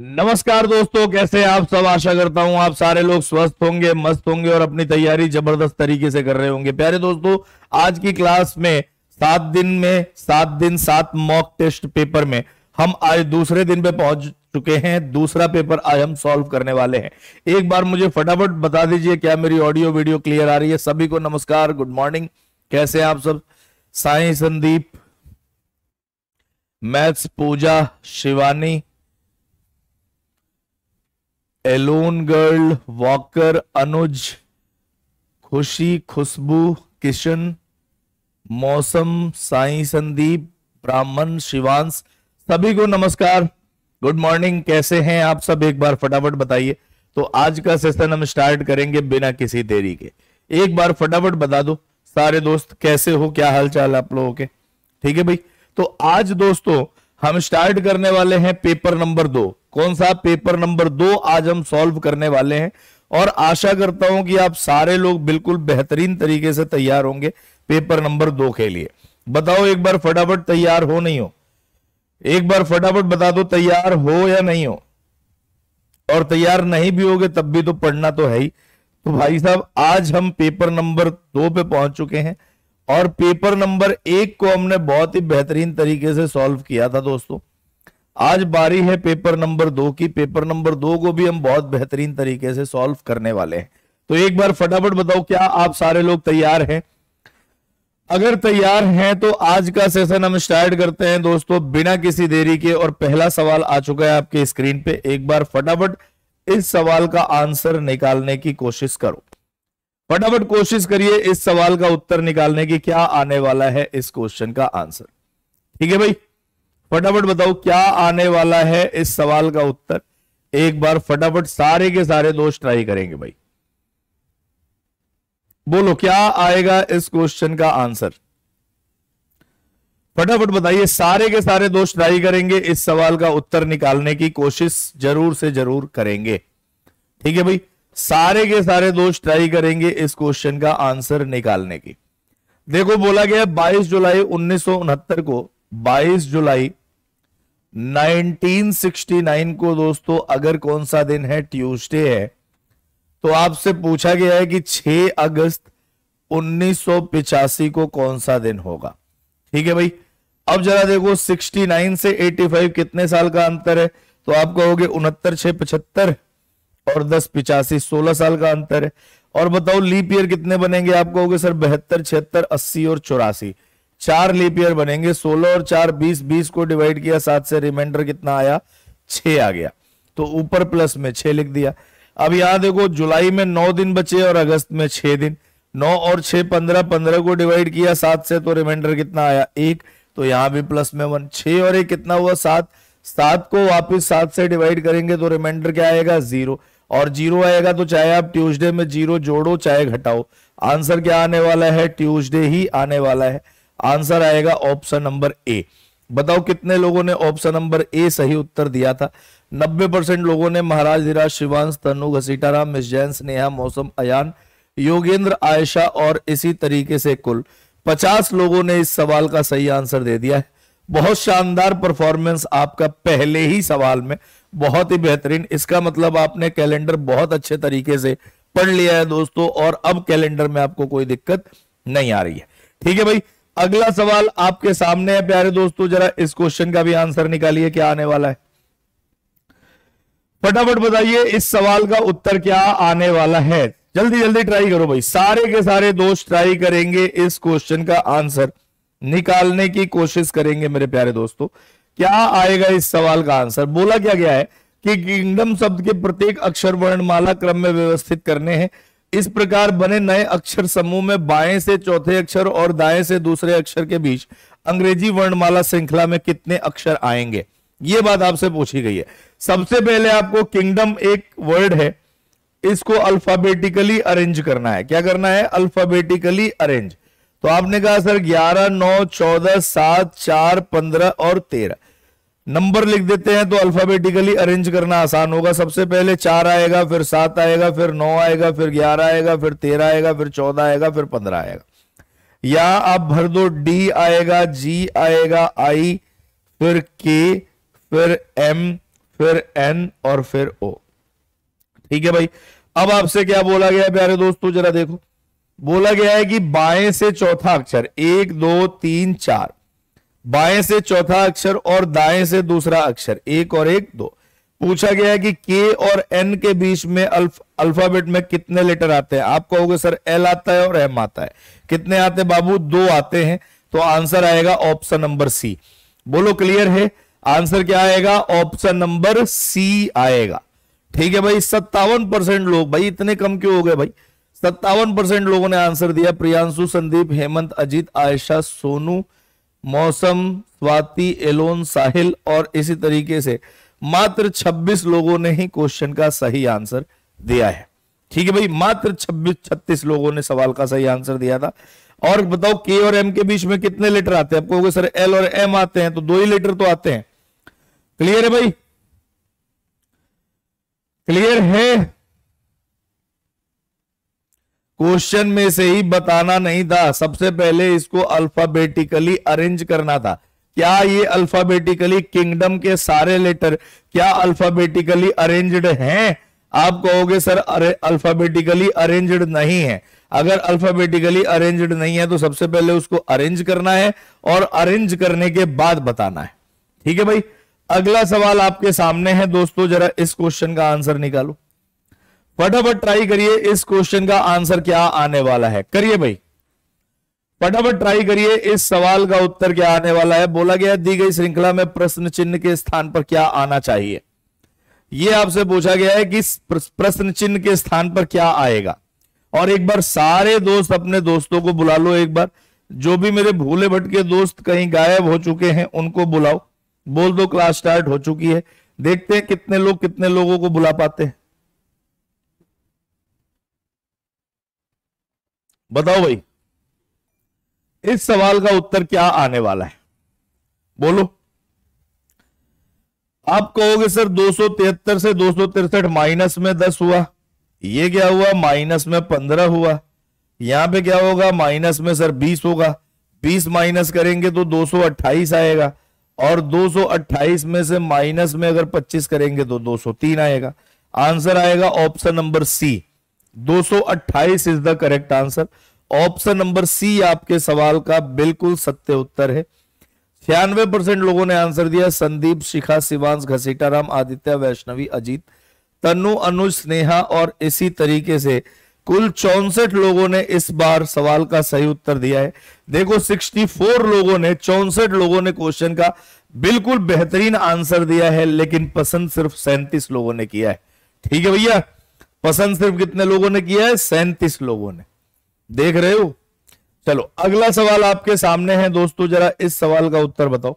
नमस्कार दोस्तों, कैसे आप सब। आशा करता हूं आप सारे लोग स्वस्थ होंगे, मस्त होंगे और अपनी तैयारी जबरदस्त तरीके से कर रहे होंगे। प्यारे दोस्तों, आज की क्लास में 7 दिन 7 मॉक टेस्ट पेपर में हम आज दूसरे दिन पे पहुंच चुके हैं। दूसरा पेपर आज हम सॉल्व करने वाले हैं। एक बार मुझे फटाफट बता दीजिए, क्या मेरी ऑडियो वीडियो क्लियर आ रही है? सभी को नमस्कार, गुड मॉर्निंग, कैसे आप सब। Sai, Sandeep, maths, Pooja, Shivani, alone girl, walker, Anuj, Khushi, Khushboo, Kishan, मौसम, साई, संदीप, ब्राह्मण, शिवांश, सभी को नमस्कार, गुड मॉर्निंग। कैसे हैं आप सब, एक बार फटाफट बताइए। तो आज का सेशन हम स्टार्ट करेंगे बिना किसी देरी के। एक बार फटाफट बता दो सारे दोस्त, कैसे हो, क्या हाल चाल आप लोगों के। ठीक है भाई, तो आज दोस्तों हम स्टार्ट करने वाले हैं पेपर नंबर 2। कौन सा? पेपर नंबर 2 आज हम सॉल्व करने वाले हैं और आशा करता हूं कि आप सारे लोग बिल्कुल बेहतरीन तरीके से तैयार होंगे पेपर नंबर 2 के लिए। बताओ एक बार फटाफट, तैयार हो नहीं हो? एक बार फटाफट बता दो, तैयार हो या नहीं हो? और तैयार नहीं भी होगे तब भी तो पढ़ना तो है ही। तो भाई साहब, आज हम पेपर नंबर 2 पे पहुंच चुके हैं और पेपर नंबर 1 को हमने बहुत ही बेहतरीन तरीके से सॉल्व किया था दोस्तों। आज बारी है पेपर नंबर 2 की। पेपर नंबर 2 को भी हम बहुत बेहतरीन तरीके से सॉल्व करने वाले हैं। तो एक बार फटाफट बताओ, क्या आप सारे लोग तैयार हैं? अगर तैयार हैं तो आज का सेशन हम स्टार्ट करते हैं दोस्तों बिना किसी देरी के। और पहला सवाल आ चुका है आपके स्क्रीन पे। एक बार फटाफट इस सवाल का आंसर निकालने की कोशिश करो। फटाफट कोशिश करिए इस सवाल का उत्तर निकालने की, क्या आने वाला है इस क्वेश्चन का आंसर। ठीक है भाई, फटाफट बताओ क्या आने वाला है इस सवाल का उत्तर। एक बार फटाफट सारे के सारे दोस्त ट्राई करेंगे भाई। बोलो क्या आएगा इस क्वेश्चन का आंसर, फटाफट बताइए। सारे के सारे दोस्त ट्राई करेंगे इस सवाल का उत्तर निकालने की कोशिश जरूर से जरूर करेंगे। ठीक है भाई, सारे के सारे दोस्त ट्राई करेंगे इस क्वेश्चन का आंसर निकालने की। देखो बोला गया 22 जुलाई 1969 को, 22 जुलाई 1969 को दोस्तों अगर कौन सा दिन है, ट्यूसडे है, तो आपसे पूछा गया है कि 6 अगस्त 1985 को कौन सा दिन होगा। ठीक है भाई, अब जरा देखो 69 से 85 कितने साल का अंतर है? तो आप कहोगे 69, 6, 75 और 10, 85, 16 साल का अंतर है। और बताओ लीप ईयर कितने बनेंगे? आप कहोगे सर 72, 76, 80 और 84, 4 लीप ईयर बनेंगे। 16 और 4, 20, 20 को डिवाइड किया 7 से, रिमाइंडर कितना आया? 6 आ गया। तो ऊपर प्लस में 6 लिख दिया। अब यहां देखो जुलाई में 9 दिन बचे और अगस्त में 6 दिन। 9 और 6, 15, 15 को डिवाइड किया 7 से तो रिमाइंडर कितना आया? 1। तो यहां भी प्लस में 1। 6 और 1 कितना हुआ? 7। 7 को वापिस 7 से डिवाइड करेंगे तो रिमाइंडर क्या आएगा? 0। और 0 आएगा तो चाहे आप ट्यूजडे में 0 जोड़ो चाहे घटाओ, आंसर क्या आने वाला है? ट्यूजडे ही आने वाला है। आंसर आएगा ऑप्शन नंबर ए। बताओ कितने लोगों ने ऑप्शन नंबर ए सही उत्तर दिया था? 90% लोगों ने। महाराज, धीराज, शिवांश, तनु, घसीटाराम, मिस जैन, स्नेहा, मौसम, अयान, योगेंद्र, आयशा और इसी तरीके से कुल 50 लोगों ने इस सवाल का सही आंसर दे दिया है। बहुत शानदार परफॉर्मेंस आपका पहले ही सवाल में, बहुत ही बेहतरीन। इसका मतलब आपने कैलेंडर बहुत अच्छे तरीके से पढ़ लिया है दोस्तों और अब कैलेंडर में आपको कोई दिक्कत नहीं आ रही है। ठीक है भाई, अगला सवाल आपके सामने है प्यारे दोस्तों। जरा इस क्वेश्चन का भी आंसर निकालिए, क्या आने वाला है? फटाफट बताइए इस सवाल का उत्तर क्या आने वाला है। जल्दी जल्दी ट्राई करो भाई, सारे के सारे दोस्त ट्राई करेंगे इस क्वेश्चन का आंसर निकालने की कोशिश करेंगे मेरे प्यारे दोस्तों। क्या आएगा इस सवाल का आंसर? बोला क्या गया है कि किंगडम शब्द के प्रत्येक अक्षर वर्णमाला क्रम में व्यवस्थित करने हैं। इस प्रकार बने नए अक्षर समूह में बाएं से चौथे अक्षर और दाएं से दूसरे अक्षर के बीच अंग्रेजी वर्णमाला श्रृंखला में कितने अक्षर आएंगे? ये बात आपसे पूछी गई है। सबसे पहले आपको किंगडम एक वर्ड है, इसको अल्फाबेटिकली अरेंज करना है। क्या करना है? Alphabetically arrange. तो आपने कहा सर 11, 9, 14, 7, 4, 15 और 13 नंबर लिख देते हैं तो अल्फाबेटिकली अरेंज करना आसान होगा। सबसे पहले 4 आएगा, फिर 7 आएगा, फिर 9 आएगा, फिर 11 आएगा, फिर 13 आएगा, फिर 14 आएगा, फिर 15 आएगा। या आप भर दो डी आएगा, जी आएगा, आई, फिर के, फिर एम, फिर एन और फिर ओ। ठीक है भाई, अब आपसे क्या बोला गया है प्यारे दोस्तों, जरा देखो, बोला गया है कि बाएं से चौथा अक्षर 1 2 3 4, बाएं से चौथा अक्षर और दाएं से दूसरा अक्षर 1 और 1 2। पूछा गया है कि के और एन के बीच में अल्फाबेट में कितने लेटर आते हैं। आप कहोगे सर एल आता है और एम आता है, कितने आते हैं बाबू? 2 आते हैं। तो आंसर आएगा ऑप्शन नंबर सी। बोलो क्लियर है? आंसर क्या आएगा? ऑप्शन नंबर सी आएगा। ठीक है भाई, 57% लोग, भाई इतने कम क्यों हो गए भाई? 57% लोगों ने आंसर दिया। प्रियांशु, संदीप, हेमंत, अजीत, आयशा, सोनू, मौसम, स्वाति, एलोन, साहिल और इसी तरीके से मात्र 26 लोगों ने ही क्वेश्चन का सही आंसर दिया है। ठीक है भाई, मात्र 36 लोगों ने सवाल का सही आंसर दिया था। और बताओ के और एम के बीच में कितने लेटर आते हैं? आप कहोगे सर एल और एम आते हैं, तो 2 ही लेटर तो आते हैं। क्लियर है भाई? क्लियर है? क्वेश्चन में से ही बताना नहीं था, सबसे पहले इसको अल्फाबेटिकली अरेंज करना था। क्या ये अल्फाबेटिकली किंगडम के सारे लेटर क्या अल्फाबेटिकली अरेंज्ड हैं? आप कहोगे सर अल्फाबेटिकली अरेंज्ड नहीं है। अगर अल्फाबेटिकली अरेंज्ड नहीं है तो सबसे पहले उसको अरेंज करना है और अरेंज करने के बाद बताना है। ठीक है भाई, अगला सवाल आपके सामने है दोस्तों, जरा इस क्वेश्चन का आंसर निकालो, फटाफट ट्राई करिए। इस क्वेश्चन का आंसर क्या आने वाला है? करिए भाई, फटाफट ट्राई करिए। इस सवाल का उत्तर क्या आने वाला है? बोला गया दी गई श्रृंखला में प्रश्न चिन्ह के स्थान पर क्या आना चाहिए। यह आपसे पूछा गया है कि प्रश्न चिन्ह के स्थान पर क्या आएगा। और एक बार सारे दोस्त अपने दोस्तों को बुला लो, एक बार जो भी मेरे भूले भटके दोस्त कहीं गायब हो चुके हैं उनको बुलाओ, बोल दो क्लास स्टार्ट हो चुकी है। देखते हैं कितने लोगों को बुला पाते हैं। बताओ भाई, इस सवाल का उत्तर क्या आने वाला है? बोलो। आप कहोगे सर 273 से 263 माइनस में 10 हुआ, ये क्या हुआ? माइनस में 15 हुआ। यहां पे क्या होगा? माइनस में सर 20 होगा। 20 माइनस करेंगे तो 228 आएगा, और 228 में से माइनस में अगर 25 करेंगे तो 203 आएगा। आंसर आएगा option number C, 228 is the correct answer. Option number C आपके सवाल का बिल्कुल सत्य उत्तर है। 96% लोगों ने आंसर दिया। संदीप, शिखा, शिवांश, घसीटाराम, आदित्य, वैष्णवी, अजीत, तनु, अनुज, स्नेहा और इसी तरीके से कुल 64 लोगों ने इस बार सवाल का सही उत्तर दिया है। देखो 64 लोगों ने, 64 लोगों ने क्वेश्चन का बिल्कुल बेहतरीन आंसर दिया है, लेकिन पसंद सिर्फ 37 लोगों ने किया है। ठीक है भैया, पसंद सिर्फ कितने लोगों ने किया है? 37 लोगों ने। देख रहे हो? चलो अगला सवाल आपके सामने है दोस्तों, जरा इस सवाल का उत्तर बताओ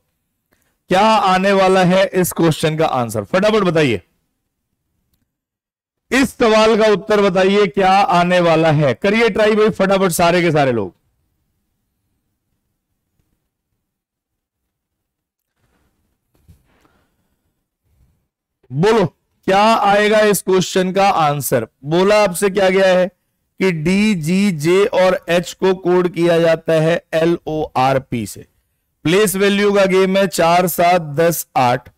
क्या आने वाला है। इस क्वेश्चन का आंसर फटाफट बताइए, इस सवाल का उत्तर बताइए क्या आने वाला है। करिए ट्राई भाई फटाफट, सारे के सारे लोग। बोलो क्या आएगा इस क्वेश्चन का आंसर। बोला आपसे क्या गया है कि डी, जी, जे और एच को कोड किया जाता है LORP से। प्लेस वैल्यू का गेम है, 4 7 10 8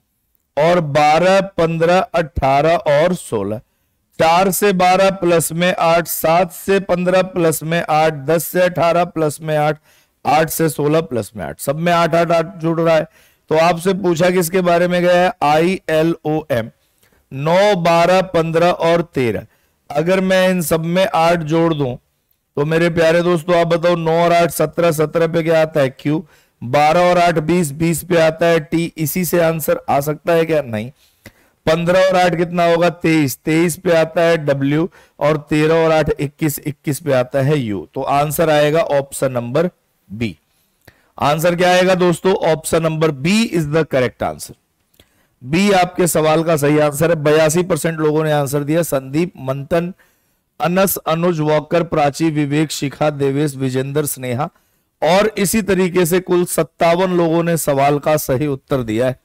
और 12 15 18 और 16। 4 से 12 प्लस में 8, 7 से 15 प्लस में 8, 10 से 18 प्लस में 8, 8 से 16 प्लस में 8, सब में 8 8 8 जुड़ रहा है। तो आपसे पूछा किसके बारे में गया है? ILOM। 9 12 15 और 13, अगर मैं इन सब में 8 जोड़ दूं तो मेरे प्यारे दोस्तों आप बताओ 9 और 8 17 17 पे क्या आता है? Q। 12 और 8 20 20 पे आता है T। इसी से आंसर आ सकता है क्या? नहीं। 15 और 8 कितना होगा? 23 23 पे आता है W। और 13 और 8 21 21 पे आता है U। तो आंसर आएगा ऑप्शन नंबर B। आंसर क्या आएगा दोस्तों? Option number B is the correct answer. B आपके सवाल का सही आंसर है। 82% लोगों ने आंसर दिया। संदीप, मंथन, अनस, अनुज, वॉकर, प्राची, विवेक, शिखा, देवेश, विजेंद्र, स्नेहा और इसी तरीके से कुल 57 लोगों ने सवाल का सही उत्तर दिया है।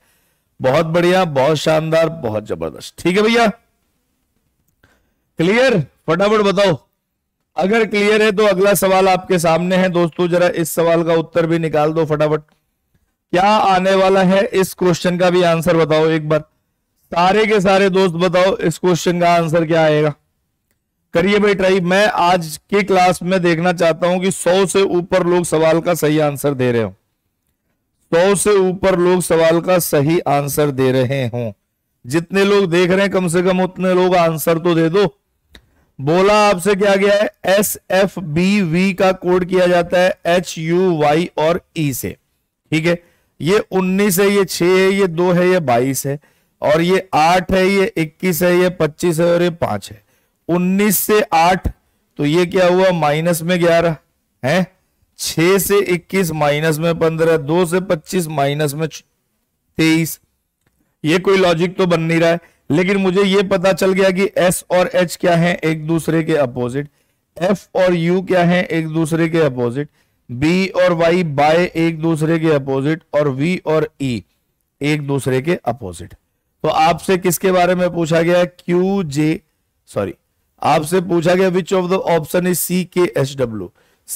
बहुत बढ़िया, बहुत शानदार, बहुत जबरदस्त। ठीक है भैया, क्लियर? फटाफट बताओ अगर क्लियर है तो। अगला सवाल आपके सामने है दोस्तों, जरा इस सवाल का उत्तर भी निकाल दो फटाफट। क्या आने वाला है इस क्वेश्चन का भी आंसर बताओ एक बार। सारे के सारे दोस्त बताओ इस क्वेश्चन का आंसर क्या आएगा। करिए भाई ट्राई। मैं आज के क्लास में देखना चाहता हूं कि 100 से ऊपर लोग सवाल का सही आंसर दे रहे हो। 100 से ऊपर लोग सवाल का सही आंसर दे रहे हों। जितने लोग देख रहे हैं कम से कम उतने लोग आंसर तो दे दो। बोला आपसे क्या गया है, SFBV का कोड किया जाता है HUY और E से, ठीक है। ये 19 है, ये 6 है, ये 2 है, ये 22 है, और ये 8 है, ये 21 है, ये 25 है, और ये 5 है। 19 से 8 तो ये क्या हुआ, माइनस में 11 है। 6 से 21 माइनस में 15, 2 से 25 माइनस में 23। ये कोई लॉजिक तो बन नहीं रहा है, लेकिन मुझे ये पता चल गया कि S और H क्या हैं, एक दूसरे के अपोजिट। F और U क्या हैं, एक दूसरे के अपोजिट। B और Y बाय एक दूसरे के अपोजिट, और V और E एक दूसरे के अपोजिट। तो आपसे किसके बारे में पूछा गया है, आपसे पूछा गया which of the option is CKSW।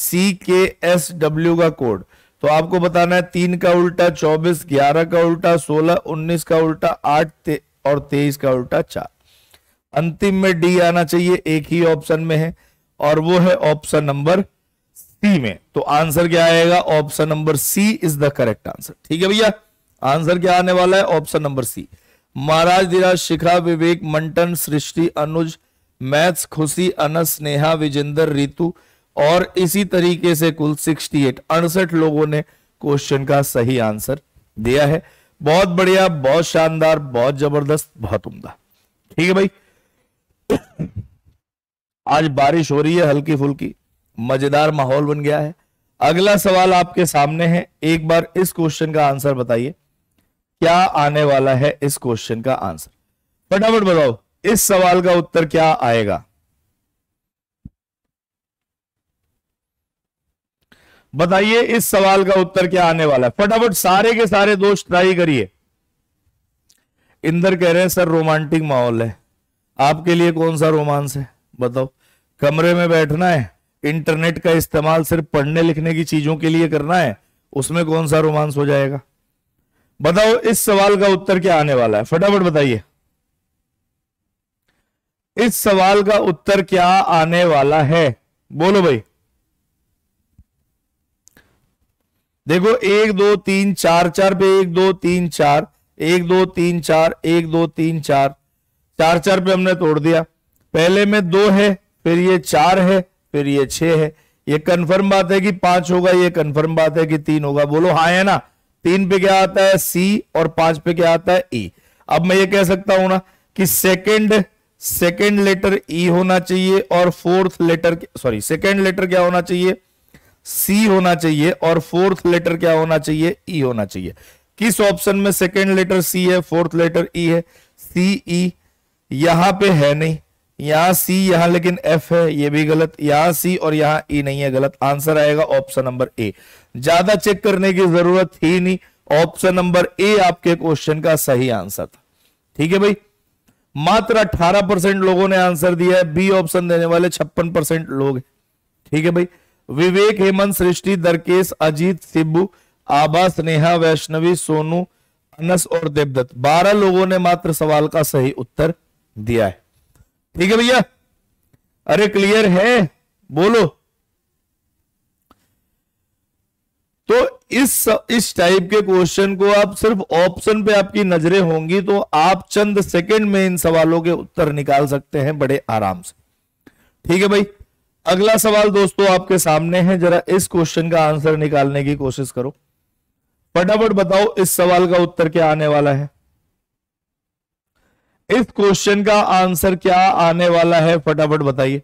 CKSW का कोड तो आपको बताना है, 3 का उल्टा 24, 11 का उल्टा 16, 19 का उल्टा 8 और 23 का उल्टा 4। अंतिम में डी आना चाहिए, एक ही ऑप्शन में है और वो है ऑप्शन नंबर सी में। तो आंसर क्या आएगा, option number C is the correct answer. ठीक है भैया, आंसर क्या आने वाला है, option number C. Maharaj, Dhiraj, Shikha, Vivek, Mantan, Srishti, Anuj, maths, Khushi, Anas, Sneha, Vijender, Ritu, और इसी तरीके से कुल 68 लोगों ने क्वेश्चन का सही आंसर दिया है। बहुत बढ़िया, बहुत शानदार, बहुत जबरदस्त, बहुत उम्दा। ठीक है भाई, आज बारिश हो रही है हल्की फुल्की, मजेदार माहौल बन गया है। अगला सवाल आपके सामने है, एक बार इस क्वेश्चन का आंसर बताइए क्या आने वाला है। इस क्वेश्चन का आंसर फटाफट बताओ, इस सवाल का उत्तर क्या आएगा, बताइए इस सवाल का उत्तर क्या आने वाला है। फटाफट सारे के सारे दोस्त ट्राई करिए। इंदर कह रहे हैं सर रोमांटिक माहौल है। आपके लिए कौन सा रोमांस है बताओ, कमरे में बैठना है, इंटरनेट का इस्तेमाल सिर्फ पढ़ने लिखने की चीजों के लिए करना है, उसमें कौन सा रोमांस हो जाएगा। बताओ इस सवाल का उत्तर क्या आने वाला है, फटाफट बताइए इस सवाल का उत्तर क्या आने वाला है। बोलो भाई, देखो 1 2 3 4 4 पे 1 2 3 4, 1 2 3 4, 1 2 3 4, 4 4 पे हमने तोड़ दिया। पहले में 2 है, फिर ये 4 है, फिर ये 6 है। ये कंफर्म बात है कि 5 होगा, ये कंफर्म बात है कि 3 होगा। बोलो हाँ है ना। 3 पे क्या आता है, C, और 5 पे क्या आता है, E। अब मैं ये कह सकता हूं ना कि सेकेंड लेटर E होना चाहिए और सेकेंड लेटर क्या होना चाहिए, C होना चाहिए, और 4th लेटर क्या होना चाहिए, E होना चाहिए। किस ऑप्शन में सेकेंड लेटर C है, 4th लेटर E है। C E यहां पे है नहीं, यहां C, यहां लेकिन F है, ये भी गलत। यहां C और यहां E नहीं है, गलत। आंसर आएगा ऑप्शन नंबर A। ज्यादा चेक करने की जरूरत थी नहीं, ऑप्शन नंबर A आपके क्वेश्चन का सही आंसर था। ठीक है भाई, मात्र 18% लोगों ने आंसर दिया है। बी ऑप्शन देने वाले 56% लोग हैं। ठीक है भाई, विवेक, हेमंत, सृष्टि, दरकेश, अजीत, सिब्बू, आभा, स्नेहा, वैष्णवी, सोनू, अनस और देवदत्त, 12 लोगों ने मात्र सवाल का सही उत्तर दिया है। ठीक है भैया, अरे क्लियर है, बोलो। तो इस टाइप के क्वेश्चन को आप सिर्फ ऑप्शन पे आपकी नजरें होंगी तो आप चंद सेकंड में इन सवालों के उत्तर निकाल सकते हैं बड़े आराम से। ठीक है भाई, अगला सवाल दोस्तों आपके सामने है, जरा इस क्वेश्चन का आंसर निकालने की कोशिश करो। फटाफट बताओ इस सवाल का उत्तर क्या आने वाला है, इस क्वेश्चन का आंसर क्या आने वाला है, फटाफट बताइए।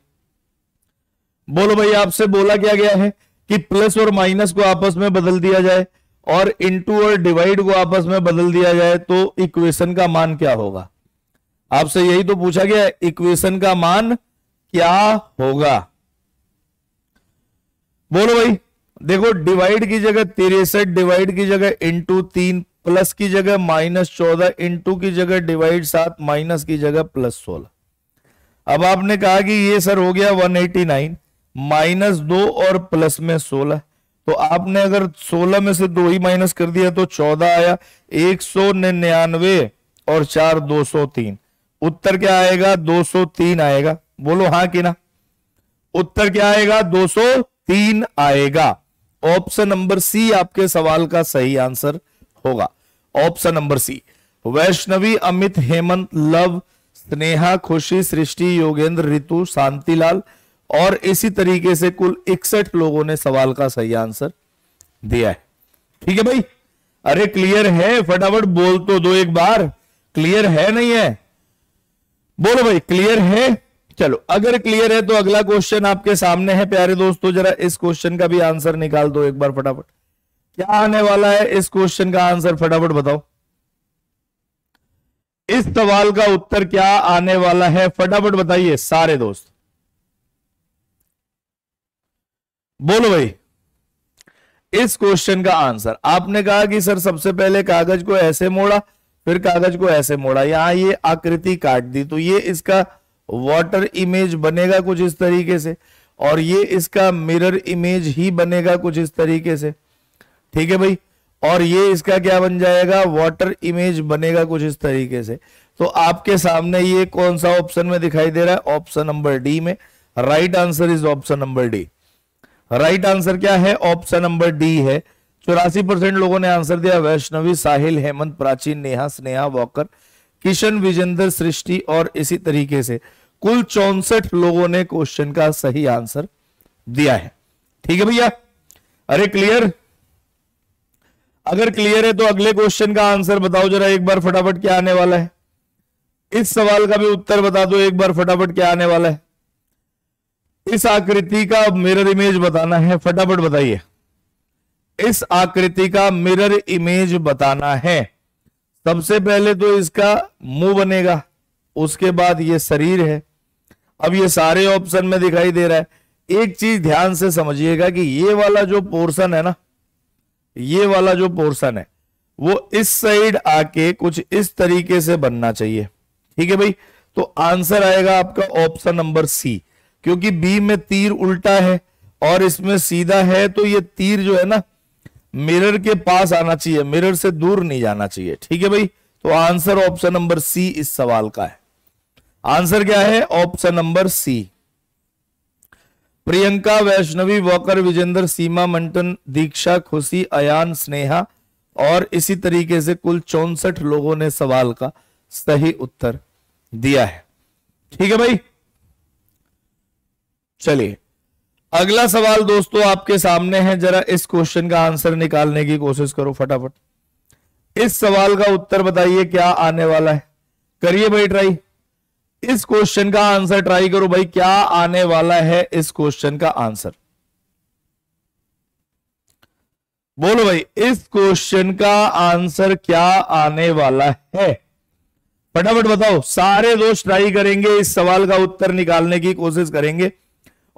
बोलो भाई, आपसे बोला क्या गया है कि प्लस और माइनस को आपस में बदल दिया जाए और इनटू और डिवाइड को आपस में बदल दिया जाए तो इक्वेशन का मान क्या होगा। आपसे यही तो पूछा गया है, इक्वेशन का मान क्या होगा। बोलो भाई, देखो डिवाइड की जगह 63, डिवाइड की जगह इंटू 3, प्लस की जगह माइनस 14, इंटू की जगह डिवाइड 7, माइनस की जगह प्लस 16। अब आपने कहा कि ये सर हो गया 189, माइनस 2 और प्लस में 16। तो आपने अगर 16 में से 2 ही माइनस कर दिया तो 14 आया, 199 और 4 203। उत्तर क्या आएगा? 203 आएगा। बोलो हां कि ना। उत्तर क्या आएगा? 203 आएगा। ऑप्शन नंबर सी आपके सवाल का सही आंसर होगा। Option number C. Vaishnavi, Amit, Hemant, Luv, Sneha, Khushi, Srishti, Yogendra, Ritu, Shantilal और इसी तरीके से कुल 61 लोगों ने सवाल का सही आंसर दिया है। ठीक है भाई, अरे क्लियर है? फटाफट बोल तो दो एक बार, क्लियर है नहीं है? बोलो भाई, क्लियर है? चलो, अगर क्लियर है तो अगला क्वेश्चन आपके सामने है प्यारे दोस्तों। जरा इस क्वेश्चन का भी आंसर निकाल दो एक बार फटाफट। क्या आने वाला है इस क्वेश्चन का आंसर? फटाफट बताओ इस सवाल का उत्तर क्या आने वाला है। फटाफट बताइए सारे दोस्त। बोलो भाई इस क्वेश्चन का आंसर। आपने कहा कि सर सबसे पहले कागज को ऐसे मोड़ा, फिर कागज को ऐसे मोड़ा, यहां ये आकृति काट दी तो ये इसका वाटर इमेज बनेगा कुछ इस तरीके से, और ये इसका मिरर इमेज ही बनेगा कुछ इस तरीके से। ठीक है भाई, और ये इसका क्या बन जाएगा? वाटर इमेज बनेगा कुछ इस तरीके से। तो आपके सामने ये कौन सा ऑप्शन में दिखाई दे रहा है? ऑप्शन नंबर डी में। Right answer is option number D. Right answer क्या है? ऑप्शन नंबर डी है। 84% लोगों ने आंसर दिया। वैष्णवी, साहिल, हेमंत, प्राची, नेहा, स्नेहा, वॉकर, किशन, विजेंद्र, सृष्टि और इसी तरीके से कुल 64 लोगों ने क्वेश्चन का सही आंसर दिया है। ठीक है भैया, अरे क्लियर? अगर क्लियर है तो अगले क्वेश्चन का आंसर बताओ जरा एक बार फटाफट क्या आने वाला है। इस सवाल का भी उत्तर बता दो एक बार फटाफट क्या आने वाला है। इस आकृति का मिरर इमेज बताना है, फटाफट बताइए। इस आकृति का मिरर इमेज बताना है। सबसे पहले तो इसका मुंह बनेगा, उसके बाद ये शरीर है। अब ये सारे ऑप्शन में दिखाई दे रहा है। एक चीज ध्यान से समझिएगा कि ये वाला जो पोर्शन है ना, ये वाला जो पोर्शन है वो इस साइड आके कुछ इस तरीके से बनना चाहिए। ठीक है भाई, तो आंसर आएगा आपका ऑप्शन नंबर सी, क्योंकि बी में तीर उल्टा है और इसमें सीधा है, तो ये तीर जो है ना मिरर के पास आना चाहिए, मिरर से दूर नहीं जाना चाहिए। ठीक है भाई, तो आंसर ऑप्शन नंबर सी इस सवाल का है। आंसर क्या है? Option number C. Priyanka, Vaishnavi, Walker, Vijendra, Seema, Mantan, Diksha, Khushi, Ayaan, Sneha और इसी तरीके से कुल 64 लोगों ने सवाल का सही उत्तर दिया है। ठीक है भाई, चलिए अगला सवाल दोस्तों आपके सामने है। जरा इस क्वेश्चन का आंसर निकालने की कोशिश करो फटाफट। इस सवाल का उत्तर बताइए क्या आने वाला है। करिए भाई ट्राई, इस क्वेश्चन का आंसर ट्राई करो भाई। क्या आने वाला है इस क्वेश्चन का आंसर? बोलो भाई इस क्वेश्चन का आंसर क्या आने वाला है। फटाफट बताओ, सारे दोस्त ट्राई करेंगे, इस सवाल का उत्तर निकालने की कोशिश करेंगे।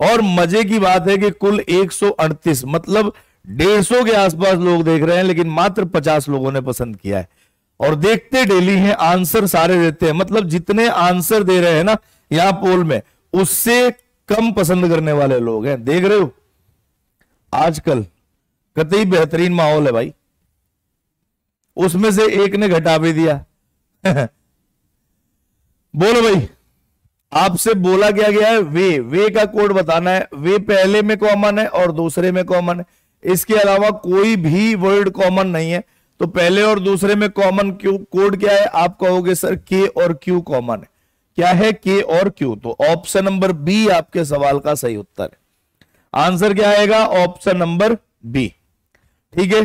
और मजे की बात है कि कुल 138 मतलब 150 के आसपास लोग देख रहे हैं, लेकिन मात्र 50 लोगों ने पसंद किया है। और देखते डेली हैं, आंसर सारे देते हैं, मतलब जितने आंसर दे रहे हैं ना यहां पोल में, उससे कम पसंद करने वाले लोग हैं। देख रहे हो आजकल कतई बेहतरीन माहौल है भाई। उसमें से एक ने घटा भी दिया बोलो भाई, आपसे बोला क्या गया है? वे का कोड बताना है। वे पहले में कॉमन है और दूसरे में कॉमन है, इसके अलावा कोई भी वर्ड कॉमन नहीं है। तो पहले और दूसरे में कॉमन कोड क्या है? आप कहोगे सर के और क्यू कॉमन है। क्या है? के और क्यू। तो ऑप्शन नंबर बी आपके सवाल का सही उत्तर है। आंसर क्या आएगा? Option number B. ठीक है,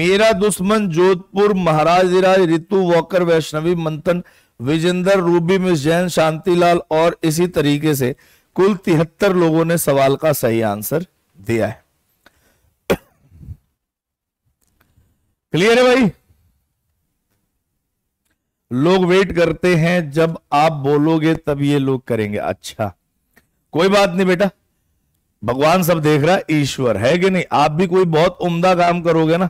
मेरा दुश्मन, Jodhpur, Maharajraj, Ritu, Walker, Vaishnavi, Manthan, Vijendra, Ruby, Miss Jain, Shantilal और इसी तरीके से कुल 73 लोगों ने सवाल का सही आंसर दिया है। क्लियर है भाई? लोग वेट करते हैं, जब आप बोलोगे तब ये लोग करेंगे। अच्छा कोई बात नहीं बेटा, भगवान सब देख रहा है, ईश्वर है कि नहीं। आप भी कोई बहुत उम्दा काम करोगे ना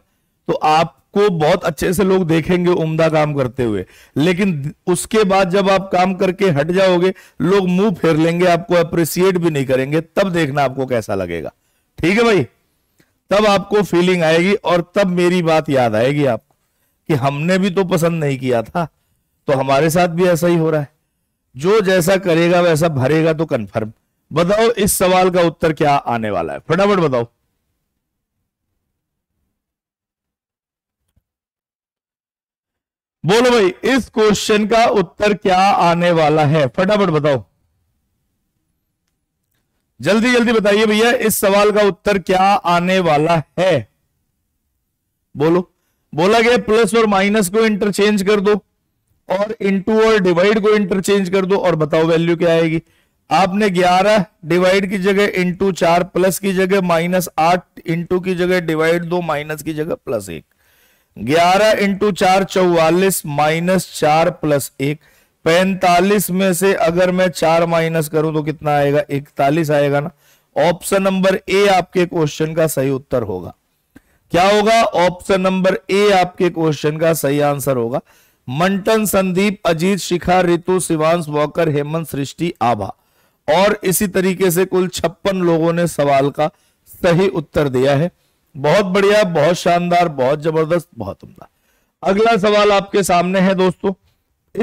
तो आपको बहुत अच्छे से लोग देखेंगे उम्दा काम करते हुए, लेकिन उसके बाद जब आप काम करके हट जाओगे लोग मुंह फेर लेंगे, आपको अप्रिसिएट भी नहीं करेंगे। तब देखना आपको कैसा लगेगा। ठीक है भाई, तब आपको फीलिंग आएगी और तब मेरी बात याद आएगी आपको कि हमने भी तो पसंद नहीं किया था। तो हमारे साथ भी ऐसा ही हो रहा है, जो जैसा करेगा वैसा भरेगा तो कंफर्म। बताओ इस सवाल का उत्तर क्या आने वाला है, फटाफट बताओ। बोलो भाई इस क्वेश्चन का उत्तर क्या आने वाला है, फटाफट बताओ, जल्दी जल्दी बताइए भैया इस सवाल का उत्तर क्या आने वाला है। बोलो, बोला गया प्लस और माइनस को इंटरचेंज कर दो और इनटू और डिवाइड को इंटरचेंज कर दो और बताओ वैल्यू क्या आएगी। आपने 11 डिवाइड की जगह इंटू 4 प्लस की जगह माइनस 8 इंटू की जगह डिवाइड 2 माइनस की जगह प्लस 1, 11 इंटू 4 44 माइनस 4 प्लस 1 45 में से अगर मैं 4 माइनस करूं तो कितना आएगा 41 आएगा ना। ऑप्शन नंबर ए आपके क्वेश्चन का सही उत्तर होगा। क्या होगा? ऑप्शन नंबर ए आपके क्वेश्चन का सही आंसर होगा। मंटन, संदीप, अजीत, शिखा, रितु, शिवांश, वॉकर, हेमंत, सृष्टि, आभा और इसी तरीके से कुल 56 लोगों ने सवाल का सही उत्तर दिया है। बहुत बढ़िया, बहुत शानदार, बहुत जबरदस्त, बहुत उम्दा। अगला सवाल आपके सामने है दोस्तों,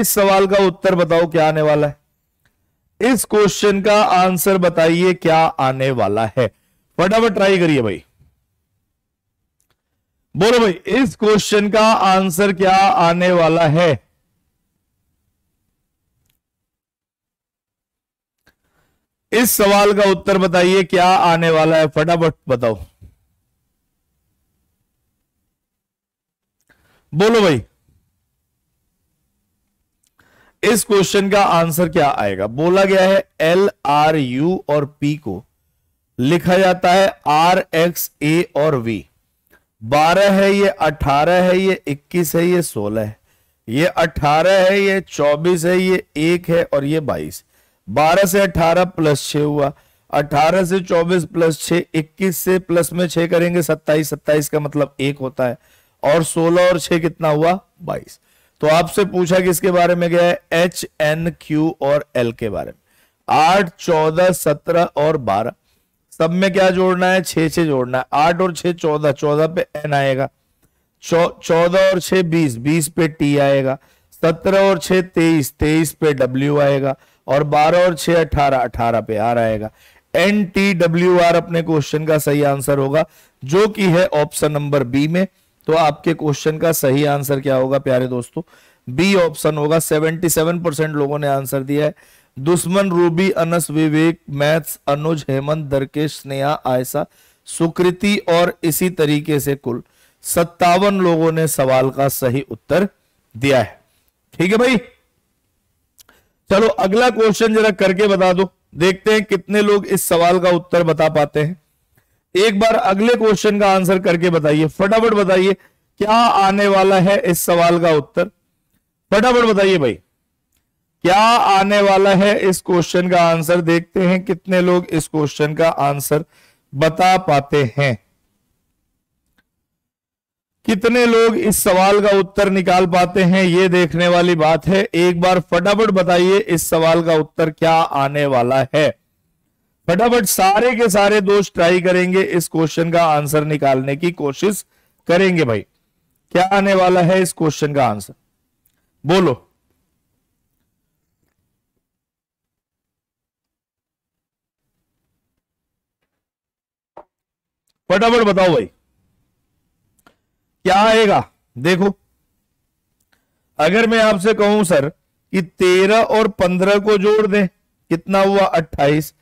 इस सवाल का उत्तर बताओ क्या आने वाला है, इस क्वेश्चन का आंसर बताइए क्या आने वाला है, फटाफट ट्राई करिए भाई। बोलो भाई इस क्वेश्चन का आंसर क्या आने वाला है। इस सवाल का उत्तर बताइए क्या आने वाला है, फटाफट बताओ। बोलो भाई इस क्वेश्चन का आंसर क्या आएगा। बोला गया है एल, आर, यू और पी को लिखा जाता है आर, एक्स, ए और वी। 12 है ये, 18 है ये, 21 है ये, 16 है ये, 18 है ये, 24 है ये, 1 है और ये 22। 12 से 18 प्लस 6 हुआ, 18 से 24 प्लस 6, 21 से प्लस में 6 करेंगे 27, 27 का मतलब 1 होता है और 16 और 6 कितना हुआ 22। तो आपसे पूछा किसके बारे में गया है, एच, एन, क्यू और एल के बारे में। 8, 14, 17 और 12 सब में क्या जोड़ना है, 6 6 जोड़ना है। 8 और 6 14, 14 पे एन आएगा, 14 और 6 20, 20 पे टी आएगा, 17 और 6 23, 23 पे डब्ल्यू आएगा और 12 और 6 18, 18 पे आर आएगा। एन, टी, डब्ल्यू, आर अपने क्वेश्चन का सही आंसर होगा जो कि है ऑप्शन नंबर बी में। तो आपके क्वेश्चन का सही आंसर क्या होगा प्यारे दोस्तों, बी ऑप्शन होगा। 77% लोगों ने आंसर दिया है। दुश्मन, रूबी, अनस, विवेक, मैथ्स, अनुज, हेमंत, दरकेश, स्नेहा, आयशा, सुकृति और इसी तरीके से कुल 57 लोगों ने सवाल का सही उत्तर दिया है। ठीक है भाई, चलो अगला क्वेश्चन जरा करके बता दो, देखते हैं कितने लोग इस सवाल का उत्तर बता पाते हैं। एक बार अगले क्वेश्चन का आंसर करके बताइए, फटाफट बताइए क्या आने वाला है इस सवाल का उत्तर, फटाफट बताइए भाई क्या आने वाला है इस क्वेश्चन का आंसर। देखते हैं कितने लोग इस क्वेश्चन का आंसर बता पाते हैं, कितने लोग इस सवाल का उत्तर निकाल पाते हैं, ये देखने वाली बात है। एक बार फटाफट बताइए इस सवाल का उत्तर क्या आने वाला है। फटाफट सारे के सारे दोस्त ट्राई करेंगे, इस क्वेश्चन का आंसर निकालने की कोशिश करेंगे। भाई क्या आने वाला है इस क्वेश्चन का आंसर, बोलो। फटाफट बताओ भाई क्या आएगा। देखो अगर मैं आपसे कहूं सर कि 13 और 15 को जोड़ दें कितना हुआ 28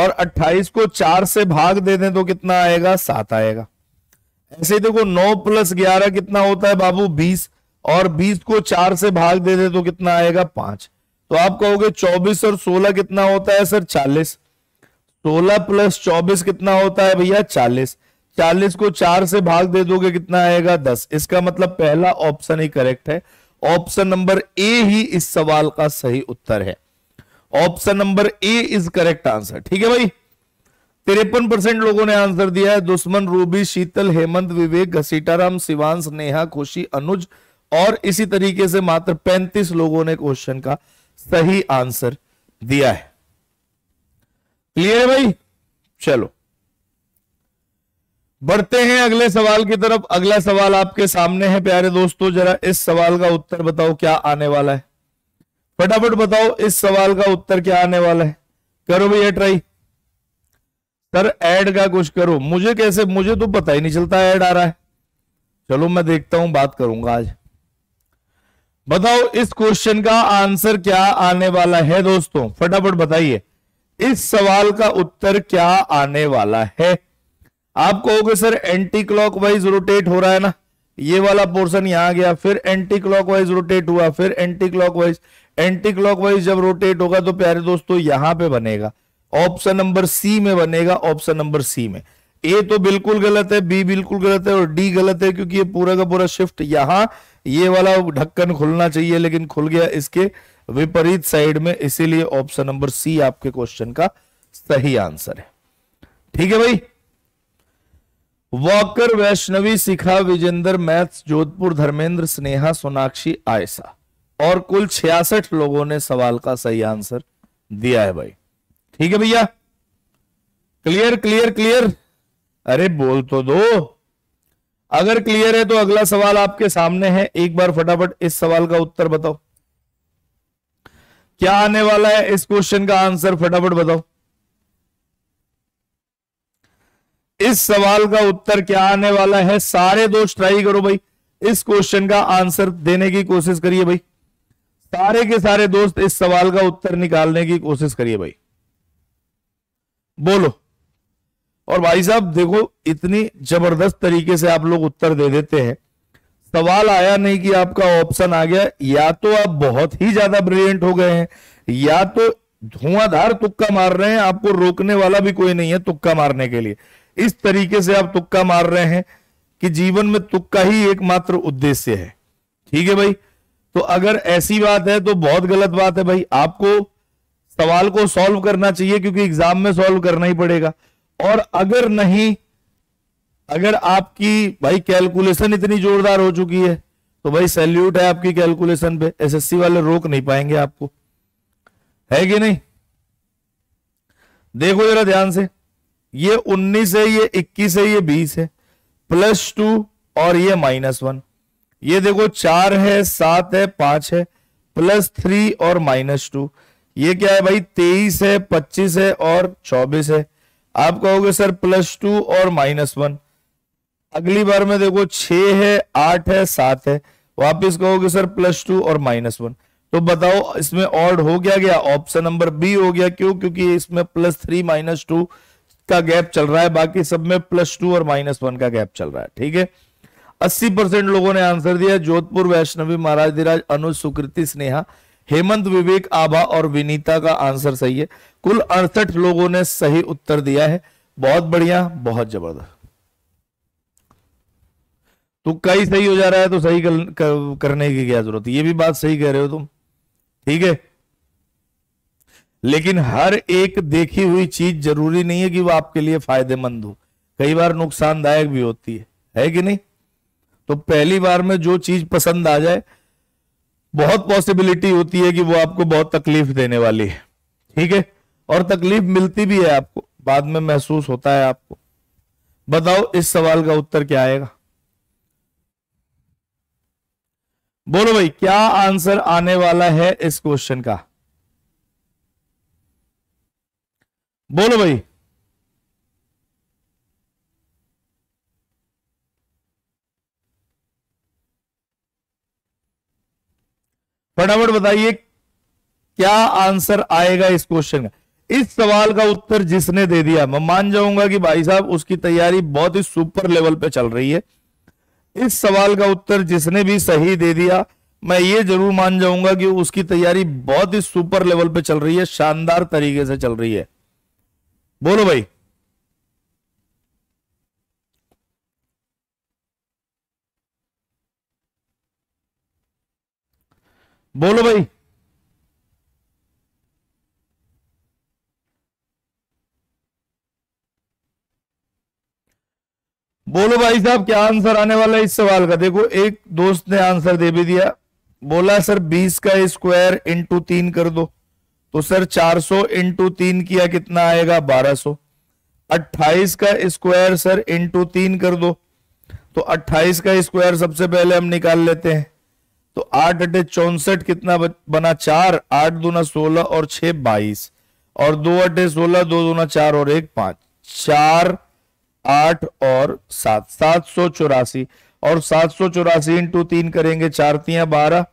और 28 को 4 से भाग दे दें तो कितना आएगा 7 आएगा। ऐसे देखो 9 प्लस 11 कितना होता है बाबू 20 और 20 को 4 से भाग दे दें तो कितना आएगा 5। तो आप कहोगे 24 और 16 कितना होता है सर 40, 16 प्लस 24 कितना होता है भैया 40, 40 को 4 से भाग दे दोगे कितना आएगा 10। इसका मतलब पहला ऑप्शन ही करेक्ट है, ऑप्शन नंबर ए ही इस सवाल का सही उत्तर है। Option number A is correct answer. ठीक है भाई, 53% लोगों ने आंसर दिया है। दुश्मन, रूबी, शीतल, हेमंत, विवेक, घसीटाराम, शिवांश, नेहा, खुशी, अनुज और इसी तरीके से मात्र 35 लोगों ने क्वेश्चन का सही आंसर दिया है। क्लियर है भाई, चलो बढ़ते हैं अगले सवाल की तरफ। अगला सवाल आपके सामने है प्यारे दोस्तों, जरा इस सवाल का उत्तर बताओ क्या आने वाला है। फटाफट बताओ इस सवाल का उत्तर क्या आने वाला है। करो भैया ट्राई। सर ऐड का कुछ करो। मुझे कैसे, मुझे तो पता ही नहीं चलता ऐड आ रहा है। चलो मैं देखता हूं, बात करूंगा आज। बताओ इस क्वेश्चन का आंसर क्या आने वाला है दोस्तों, फटाफट बताइए इस सवाल का उत्तर क्या आने वाला है। आप कहोगे सर एंटी क्लॉकवाइज रोटेट हो रहा है ना, ये वाला पोर्शन यहां गया, फिर एंटी क्लॉकवाइज रोटेट हुआ, फिर एंटी क्लॉकवाइज जब रोटेट होगा तो प्यारे दोस्तों यहां पे बनेगा, ऑप्शन नंबर सी में बनेगा, ऑप्शन नंबर सी में। ए तो बिल्कुल गलत है, बी बिल्कुल गलत है और डी गलत है क्योंकि ये पूरा का पूरा शिफ्ट यहां, ये वाला ढक्कन खुलना चाहिए लेकिन खुल गया इसके विपरीत साइड में, इसीलिए ऑप्शन नंबर सी आपके क्वेश्चन का सही आंसर है। ठीक है भाई। वॉकर, वैष्णवी, शिखा, विजेंद्र, मैथ्स, जोधपुर, धर्मेंद्र, स्नेहा, सोनाक्षी, आयशा और कुल 66 लोगों ने सवाल का सही आंसर दिया है भाई। ठीक है भैया, क्लियर क्लियर क्लियर। अरे बोल तो दो। अगर क्लियर है तो अगला सवाल आपके सामने है। एक बार फटाफट इस सवाल का उत्तर बताओ क्या आने वाला है, इस क्वेश्चन का आंसर फटाफट बताओ। इस सवाल का उत्तर क्या आने वाला है, सारे दोस्त ट्राई करो भाई, इस क्वेश्चन का आंसर देने की कोशिश करिए भाई, सारे के सारे दोस्त इस सवाल का उत्तर निकालने की कोशिश करिए भाई, बोलो। और भाई साहब देखो इतनी जबरदस्त तरीके से आप लोग उत्तर दे देते हैं, सवाल आया नहीं कि आपका ऑप्शन आ गया, या तो आप बहुत ही ज्यादा ब्रिलियंट हो गए हैं या तो धुआंधार तुक्का मार रहे हैं, आपको रोकने वाला भी कोई नहीं है तुक्का मारने के लिए। इस तरीके से आप तुक्का मार रहे हैं कि जीवन में तुक्का ही एकमात्र उद्देश्य है। ठीक है भाई, तो अगर ऐसी बात है तो बहुत गलत बात है भाई, आपको सवाल को सॉल्व करना चाहिए क्योंकि एग्जाम में सॉल्व करना ही पड़ेगा। और अगर नहीं, अगर आपकी भाई कैलकुलेशन इतनी जोरदार हो चुकी है तो भाई सैल्यूट है आपकी कैलकुलेशन पे, एसएससी वाले रोक नहीं पाएंगे आपको, है कि नहीं। देखो जरा ध्यान से, ये 19 है, ये 21 है, ये 20 है, +2 और ये -1। ये देखो 4 है, 7 है, 5 है, +3 और -2। ये क्या है भाई, 23 है, 25 है और 24 है। आप कहोगे सर +2 और -1, अगली बार में देखो 6 है, 8 है, 7 है, वापिस कहोगे सर +2 और -1। तो बताओ इसमें ऑड हो क्या गया, ऑप्शन नंबर बी हो गया। क्यों, क्योंकि इसमें +3 -2 का गैप चल रहा है, बाकी सब में +2 और -1 का गैप चल रहा है। ठीक है, 80% लोगों ने आंसर दिया, जोधपुर, वैष्णवी, महाराज धीराज, अनुज, सुकृति, स्नेहा, हेमंत, विवेक, आभा और विनीता का आंसर सही है। कुल 68 लोगों ने सही उत्तर दिया है। बहुत बढ़िया, बहुत जबरदस्त। तुक्का ही सही हो जा रहा है तो सही करने की क्या जरूरत है, ये भी बात सही कह रहे हो तुम। ठीक है, लेकिन हर एक देखी हुई चीज जरूरी नहीं है कि वो आपके लिए फायदेमंद हो, कई बार नुकसानदायक भी होती है कि नहीं। तो पहली बार में जो चीज पसंद आ जाए, बहुत पॉसिबिलिटी होती है कि वो आपको बहुत तकलीफ देने वाली है। ठीक है, और तकलीफ मिलती भी है आपको, बाद में महसूस होता है आपको। बताओ इस सवाल का उत्तर क्या आएगा, बोलो भाई क्या आंसर आने वाला है इस क्वेश्चन का, बोलो भाई। फटाफट बताइए क्या आंसर आएगा इस क्वेश्चन का। इस सवाल का उत्तर जिसने दे दिया, मैं मान जाऊंगा कि भाई साहब उसकी तैयारी बहुत ही सुपर लेवल पे चल रही है। इस सवाल का उत्तर जिसने भी सही दे दिया, मैं ये जरूर मान जाऊंगा कि उसकी तैयारी बहुत ही सुपर लेवल पे चल रही है, शानदार तरीके से चल रही है। बोलो भाई, बोलो भाई। बोलो भाई साहब क्या आंसर आने वाला है इस सवाल का। देखो एक दोस्त ने आंसर दे भी दिया, बोला सर 20 का स्क्वायर इंटू 3 कर दो, तो सर 400 इंटू 3 किया कितना आएगा 1200। 28 का स्क्वायर सर इंटू 3 कर दो, तो 28 का स्क्वायर सबसे पहले हम निकाल लेते हैं, तो 8 अटे 64 कितना बना 4, 8 दूना 16 और 6 22, और 2 अटे 16, 2 दूना 4 और 1 5, 4 8 और 7, 784, और 784 इंटू 3 करेंगे 4 तिया 12,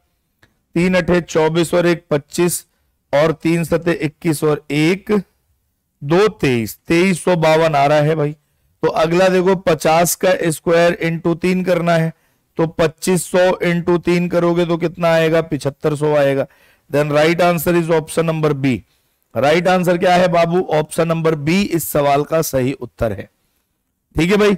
3 अठे 24 और 1 25, और 3 सते 21 और 1 2 23, 2352 आ रहा है भाई। तो अगला देखो 50 का स्क्वायर इंटू 3 करना है, तो 2500 इंटू 3 करोगे तो कितना आएगा 7500 आएगा। Then right answer is option number B. Right answer क्या है बाबू? ऑप्शन नंबर बी इस सवाल का सही उत्तर है। ठीक है भाई,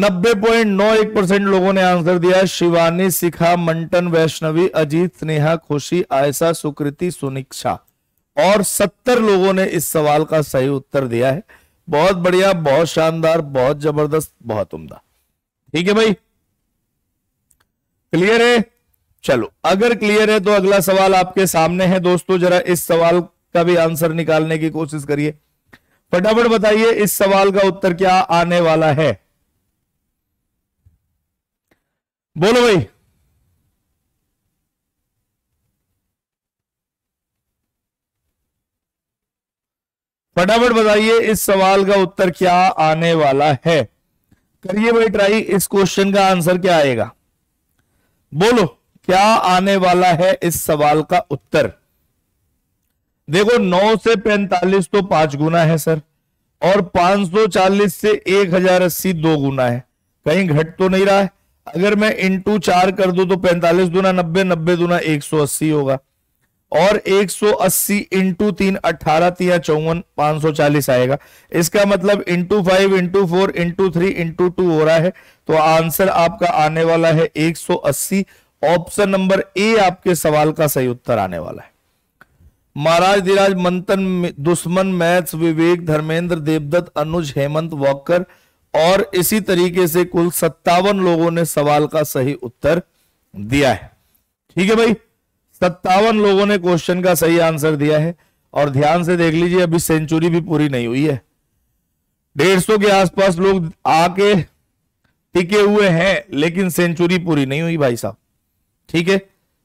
90.91% लोगों ने आंसर दिया। शिवानी, शिखा, मंटन, वैष्णवी, अजीत, स्नेहा, खुशी, आयशा, सुकृति, सुनिक्षा, और 70 लोगों ने इस सवाल का सही उत्तर दिया है। बहुत बढ़िया, बहुत शानदार, बहुत जबरदस्त, बहुत उम्दा। ठीक है भाई, क्लियर है? चलो, अगर क्लियर है तो अगला सवाल आपके सामने है दोस्तों। जरा इस सवाल का भी आंसर निकालने की कोशिश करिए, फटाफट बताइए इस सवाल का उत्तर क्या आने वाला है। बोलो भाई, फटाफट बताइए इस सवाल का उत्तर क्या आने वाला है। करिए भाई ट्राई, इस क्वेश्चन का आंसर क्या आएगा, बोलो क्या आने वाला है इस सवाल का उत्तर। देखो 9 से 45 तो 5 गुना है सर, और 540 से 1080 2 गुना है, कहीं घट तो नहीं रहा है। अगर मैं इंटू 4 कर दूं तो 45 दूना 90, 90 दूना 180 होगा, और 180 इंटू 3 18 तिया 54 540 आएगा। इसका मतलब इंटू 5 इंटू 4 इंटू 3 इंटू 2 हो रहा है। तो आंसर आपका आने वाला है 180। ऑप्शन नंबर ए आपके सवाल का सही उत्तर आने वाला है। महाराज, धीराज, मंथन, दुश्मन, मैथ्स, विवेक, धर्मेंद्र, देवदत्त, अनुज, हेमंत, वॉकर, और इसी तरीके से कुल 57 लोगों ने सवाल का सही उत्तर दिया है। ठीक है भाई, 57 लोगों ने क्वेश्चन का सही आंसर दिया है। और ध्यान से देख लीजिए, अभी सेंचुरी भी पूरी नहीं हुई है। 150 के आसपास लोग आके टिके हुए हैं, लेकिन सेंचुरी पूरी नहीं हुई भाई साहब। ठीक है,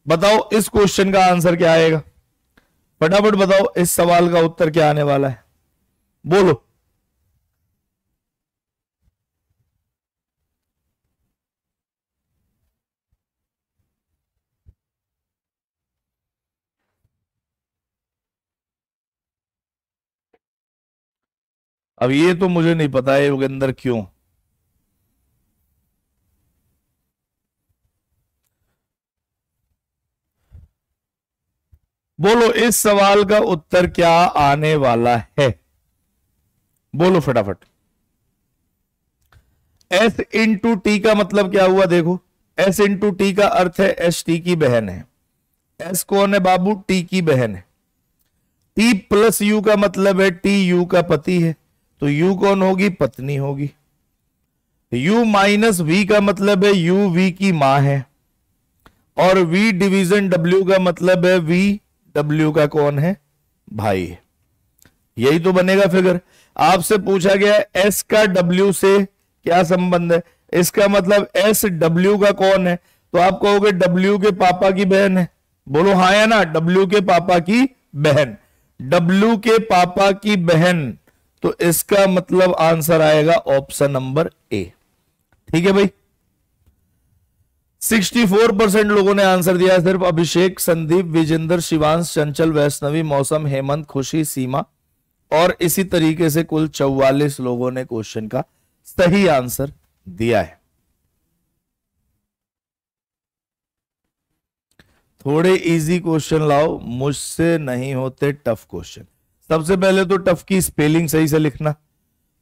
बताओ इस क्वेश्चन का आंसर क्या आएगा, फटाफट बताओ इस सवाल का उत्तर क्या आने वाला है। बोलो, अब ये तो मुझे नहीं पता है योगेंद्र क्यों। बोलो इस सवाल का उत्तर क्या आने वाला है, बोलो फटाफट। S इंटू टी का मतलब क्या हुआ? देखो S इंटू टी का अर्थ है एस टी की बहन है। S कौन है बाबू? टी की बहन है। T प्लस यू का मतलब है टी यू का पति है, तो यू कौन होगी? पत्नी होगी। U माइनस वी का मतलब है यू वी की मां है, और V डिवीजन W का मतलब है V W का कौन है? भाई है। यही तो बनेगा फिगर। आपसे पूछा गया S का W से क्या संबंध है, इसका मतलब S W का कौन है, तो आप कहोगे W के पापा की बहन है। बोलो हाँ या ना, W के पापा की बहन, W के पापा की बहन, तो इसका मतलब आंसर आएगा ऑप्शन नंबर ए। ठीक है भाई, 64% लोगों ने आंसर दिया है। सिर्फ अभिषेक, संदीप, विजेंद्र, शिवांश, चंचल, वैष्णवी, मौसम, हेमंत, खुशी, सीमा, और इसी तरीके से कुल 44 लोगों ने क्वेश्चन का सही आंसर दिया है। थोड़े इजी क्वेश्चन लाओ, मुझसे नहीं होते टफ क्वेश्चन। सबसे पहले तो टफ की स्पेलिंग सही से लिखना,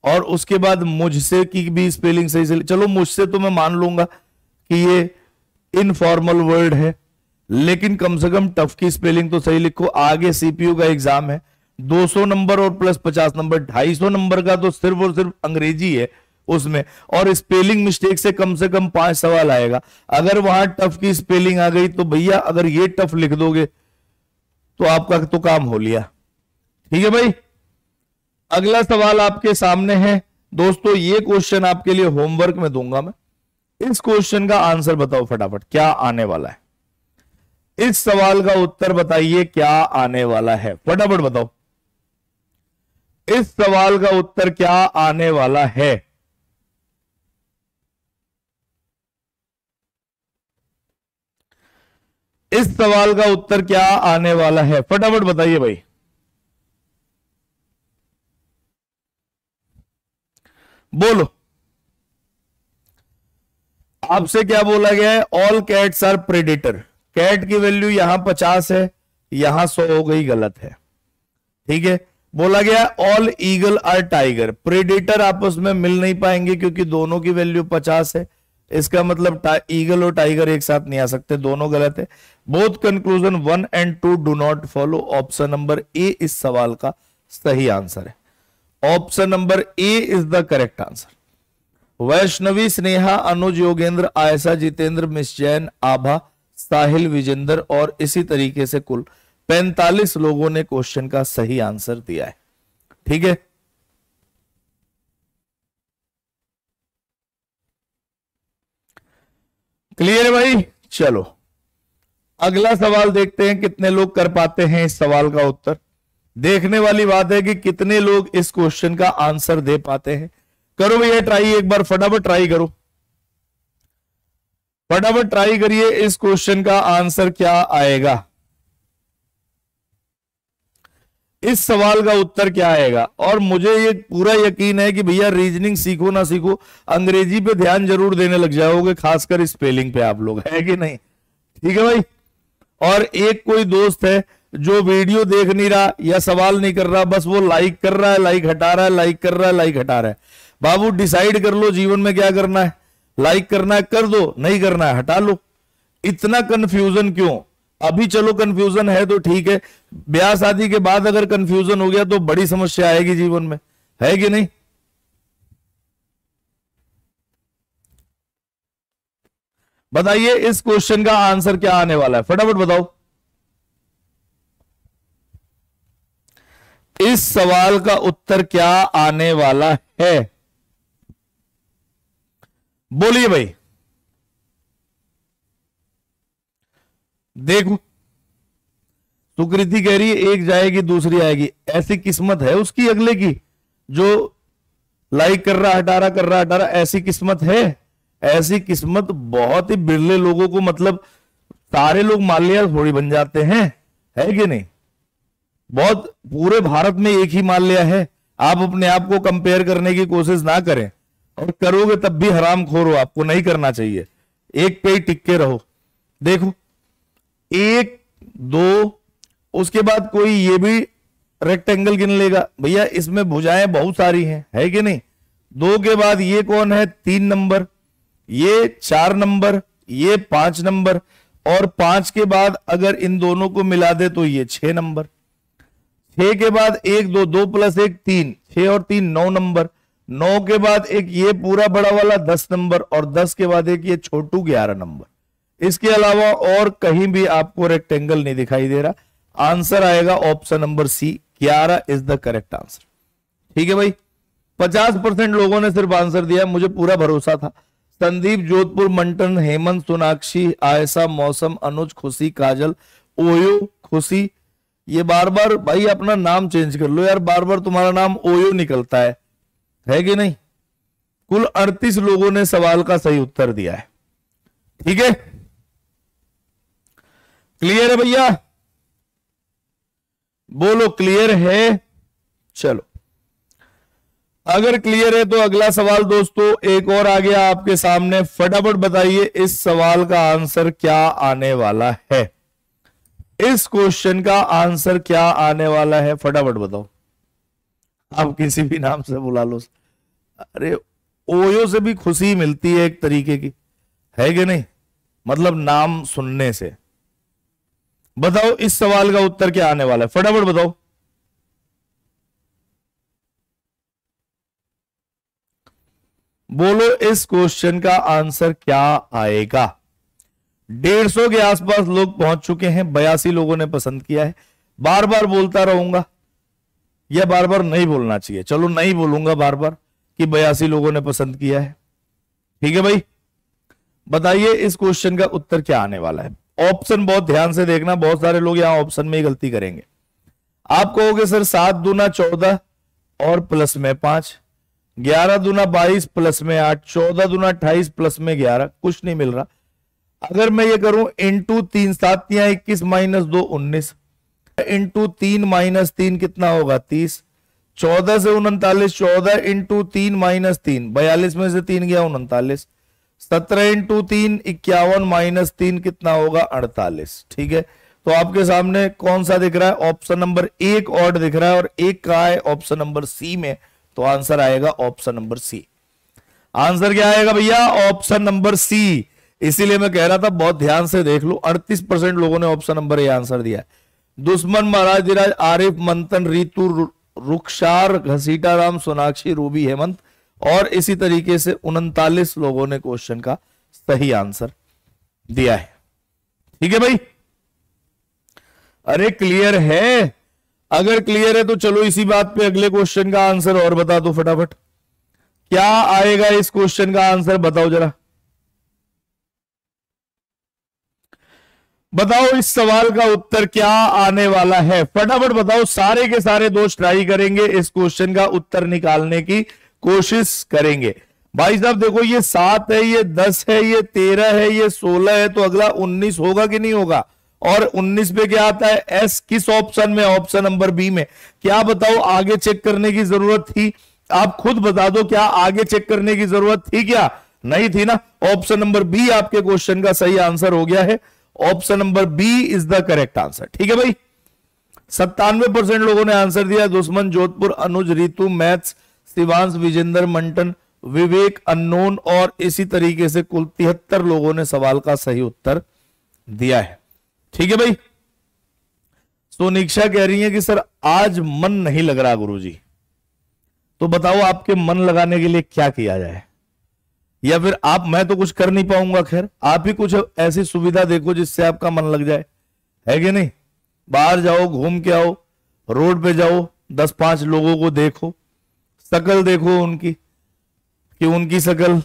और उसके बाद मुझसे की भी स्पेलिंग सही से। चलो मुझसे तो मैं मान लूंगा कि ये इनफॉर्मल वर्ड है, लेकिन कम से कम टफ की स्पेलिंग तो सही लिखो। आगे सीपीयू का एग्जाम है, 200 नंबर और प्लस 50 नंबर, 250 नंबर का तो सिर्फ और सिर्फ अंग्रेजी है उसमें, और स्पेलिंग मिस्टेक से कम 5 सवाल आएगा। अगर वहां टफ की स्पेलिंग आ गई तो भैया, अगर ये टफ लिख दोगे तो आपका तो काम हो लिया। ठीक है भाई, अगला सवाल आपके सामने है दोस्तों। ये क्वेश्चन आपके लिए होमवर्क में दूंगा मैं, इस क्वेश्चन का आंसर बताओ फटाफट, क्या आने वाला है? इस सवाल का उत्तर बताइए, क्या आने वाला है? फटाफट बताओ इस सवाल का उत्तर क्या आने वाला है? इस सवाल का उत्तर क्या आने वाला है? फटाफट बताइए भाई। बोलो, आपसे क्या बोला गया है? All cats are predator. Cat की वैल्यू यहां 50 है, यहां 100 हो गई, गलत है। ठीक है, बोला गया all eagle are tiger. Predator आपस में मिल नहीं पाएंगे क्योंकि दोनों की वैल्यू 50 है, इसका मतलब ईगल और टाइगर एक साथ नहीं आ सकते, दोनों गलत है। Both conclusion 1 and 2 do not follow. Option number A इस सवाल का सही आंसर है। Option number A is the correct answer. Vaishnavi, Sneha, Anuj, Yogendra, Ayesha, Jitendra, miss Jain, Abha, Sahil, Vijendra और इसी तरीके से कुल 45 लोगों ने क्वेश्चन का सही आंसर दिया है। ठीक है, क्लियर है भाई? चलो अगला सवाल देखते हैं कितने लोग कर पाते हैं इस सवाल का उत्तर। देखने वाली बात है कि कितने लोग इस क्वेश्चन का आंसर दे पाते हैं। करो भैया ट्राई, एक बार फटाफट ट्राई करो, फटाफट ट्राई करिए। इस क्वेश्चन का आंसर क्या आएगा? इस सवाल का उत्तर क्या आएगा? और मुझे ये पूरा यकीन है कि भैया रीजनिंग सीखो ना सीखो, अंग्रेजी पे ध्यान जरूर देने लग जाओगे, खासकर स्पेलिंग पे आप लोग, है कि नहीं? ठीक है भाई। और एक कोई दोस्त है जो वीडियो देख नहीं रहा या सवाल नहीं कर रहा, बस वो लाइक कर रहा है, लाइक हटा रहा है, लाइक कर रहा है, लाइक हटा रहा है। बाबू डिसाइड कर लो जीवन में क्या करना है, लाइक करना है कर दो, नहीं करना है हटा लो। इतना कंफ्यूजन क्यों? अभी चलो कंफ्यूजन है तो ठीक है, ब्याह शादी के बाद अगर कंफ्यूजन हो गया तो बड़ी समस्या आएगी जीवन में, है कि नहीं? बताइए इस क्वेश्चन का आंसर क्या आने वाला है? फटाफट बताओ। इस सवाल का उत्तर क्या आने वाला है? बोलिए भाई। देखो सुकृति कह रही है एक जाएगी दूसरी आएगी, ऐसी किस्मत है उसकी अगले की जो लाइक कर रहा हटा रहा, कर रहा हटा रहा, ऐसी किस्मत है? ऐसी किस्मत बहुत ही बिरले लोगों को, मतलब सारे लोग माल्या थोड़ी बन जाते हैं, है कि नहीं? बहुत पूरे भारत में एक ही माल्या है। आप अपने आप को कंपेयर करने की कोशिश ना करें, और करोगे तब भी हरामखोर हो, आपको नहीं करना चाहिए, एक पे ही टिक्के रहो। देखो एक दो, उसके बाद कोई ये भी रेक्टेंगल गिन लेगा, भैया इसमें भुजाएं बहुत सारी हैं, है कि नहीं? दो के बाद ये कौन है? 3 नंबर, ये 4 नंबर, ये 5 नंबर, और 5 के बाद अगर इन दोनों को मिला दे तो ये 6 नंबर। 6 के बाद 1 2, 2 + 1 3, 6 और 3 9 नंबर, 9 के बाद एक ये पूरा बड़ा वाला 10 नंबर, और 10 के बाद एक ये छोटू 11 नंबर। इसके अलावा और कहीं भी आपको रेक्टेंगल नहीं दिखाई दे रहा। आंसर आएगा option number C, 11 is the correct answer. ठीक है भाई, 50% लोगों ने सिर्फ आंसर दिया, मुझे पूरा भरोसा था। संदीप, जोधपुर, मंटन, हेमंत, सोनाक्षी, आयशा, मौसम, अनुज, खुशी, काजल, ओयो, खुशी, ये बार बार भाई अपना नाम चेंज कर लो यार, बार बार तुम्हारा नाम ओयो निकलता है कि नहीं? कुल 38 लोगों ने सवाल का सही उत्तर दिया है। ठीक है, क्लियर है भैया? बोलो क्लियर है? चलो अगर क्लियर है तो अगला सवाल दोस्तों एक और आ गया आपके सामने। फटाफट बताइए इस सवाल का आंसर क्या आने वाला है? इस क्वेश्चन का आंसर क्या आने वाला है? फटाफट बताओ, आप किसी भी नाम से बुला लो। अरे ओयो से भी खुशी मिलती है एक तरीके की, है कि नहीं? मतलब नाम सुनने से। बताओ इस सवाल का उत्तर क्या आने वाला है? फटाफट बताओ। बोलो इस क्वेश्चन का आंसर क्या आएगा? 150 के आसपास लोग पहुंच चुके हैं, 82 लोगों ने पसंद किया है। बार बार बोलता रहूंगा या बार बार नहीं बोलना चाहिए, चलो नहीं बोलूंगा बार बार कि 82 लोगों ने पसंद किया है। ठीक है भाई, बताइए इस क्वेश्चन का उत्तर क्या आने वाला है। ऑप्शन बहुत ध्यान से देखना, बहुत सारे लोग यहां ऑप्शन में ही गलती करेंगे। आप कहोगे सर 7 दूना 14 और प्लस में 5, 11 दूना 22 प्लस में 8, 14 दूना 28 प्लस में 11, कुछ नहीं मिल रहा। अगर मैं ये करूं इंटू 3 7 21 माइनस 2 19, इंटू 3 माइनस 3 कितना होगा 30, 14 से 39, 14 इंटू 3 माइनस 3 42 में से 3 गया 39, 17 इंटू 3 51 माइनस 3 कितना होगा 48। ठीक है, तो आपके सामने कौन सा दिख रहा है, ऑप्शन नंबर 1 ऑड दिख रहा है और 1 कहाँ है, ऑप्शन नंबर सी में। तो आंसर आएगा ऑप्शन नंबर सी। आंसर क्या आएगा भैया, ऑप्शन नंबर सी। इसीलिए मैं कह रहा था बहुत ध्यान से देख लो, 38% लोगों ने ऑप्शन नंबर ए आंसर दिया है। दुश्मन, महाराज धीराज, आरिफ, मंथन, रितु, रुखसार, घसीटाराम, सोनाक्षी, रूबी, हेमंत और इसी तरीके से 39 लोगों ने क्वेश्चन का सही आंसर दिया है। ठीक है भाई, अरे क्लियर है? अगर क्लियर है तो चलो इसी बात पे अगले क्वेश्चन का आंसर और बता दो फटाफट। क्या आएगा इस क्वेश्चन का आंसर, बताओ जरा, बताओ इस सवाल का उत्तर क्या आने वाला है, फटाफट बताओ। सारे के सारे दोस्त ट्राई करेंगे इस क्वेश्चन का उत्तर निकालने की कोशिश करेंगे। भाई साहब देखो, ये 7 है, ये 10 है, ये 13 है, ये 16 है, तो अगला 19 होगा कि नहीं होगा? और 19 पे क्या आता है, एस, किस ऑप्शन में, ऑप्शन नंबर बी में। क्या बताओ, आगे चेक करने की जरूरत थी? आप खुद बता दो, क्या आगे चेक करने की जरूरत थी, क्या नहीं थी ना? ऑप्शन नंबर बी आपके क्वेश्चन का सही आंसर हो गया है। Option number B is the correct answer. ठीक है भाई, 97% लोगों ने आंसर दिया। दुश्मन, जोधपुर, अनुज, रितु, मैथ्स, शिवांश, विजेंद्र, मंटन, विवेक, अननोन और इसी तरीके से कुल 73 लोगों ने सवाल का सही उत्तर दिया है। ठीक है भाई, सोनिक्षा कह रही है कि सर आज मन नहीं लग रहा गुरुजी। तो बताओ आपके मन लगाने के लिए क्या किया जाए, या फिर आप, मैं तो कुछ कर नहीं पाऊंगा, खैर आप ही कुछ ऐसी सुविधा देखो जिससे आपका मन लग जाए, है कि नहीं? बाहर जाओ, घूम के आओ, रोड पे जाओ, 10-5 लोगों को देखो, शकल देखो उनकी, कि उनकी शकल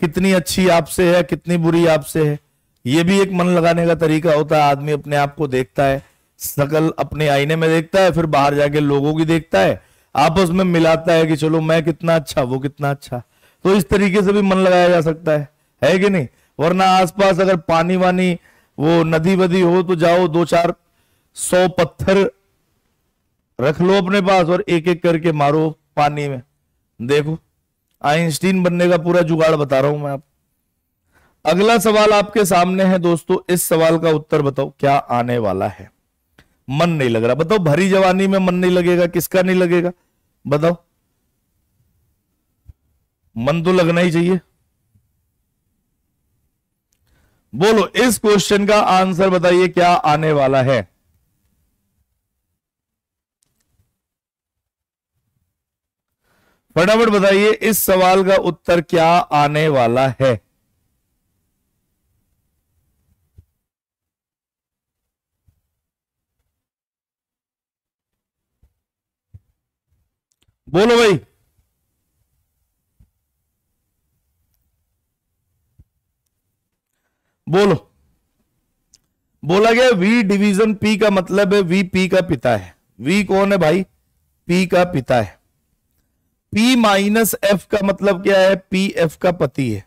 कितनी अच्छी आपसे है, कितनी बुरी आपसे है। ये भी एक मन लगाने का तरीका होता है। आदमी अपने आप को देखता है, शकल अपने आईने में देखता है, फिर बाहर जाके लोगों की देखता है, आपस में मिलाता है कि चलो मैं कितना अच्छा, वो कितना अच्छा। तो इस तरीके से भी मन लगाया जा सकता है कि नहीं? वरना आसपास अगर पानी वानी, वो नदी वदी हो तो जाओ, 2-4 100 पत्थर रख लो अपने पास और 1-1 करके मारो पानी में, देखो। आइंस्टीन बनने का पूरा जुगाड़ बता रहा हूं मैं आपको। अगला सवाल आपके सामने है दोस्तों, इस सवाल का उत्तर बताओ क्या आने वाला है। मन नहीं लग रहा, बताओ भरी जवानी में मन नहीं लगेगा, किसका नहीं लगेगा बताओ? मन तो लगना ही चाहिए। बोलो इस क्वेश्चन का आंसर बताइए क्या आने वाला है। फटाफट बताइए इस सवाल का उत्तर क्या आने वाला है। बोलो भाई, बोलो। बोला गया वी डिवीजन पी का मतलब है वी पी का पिता है। वी कौन है भाई, पी का पिता है। पी माइनस एफ का मतलब क्या है, पी एफ का पति है।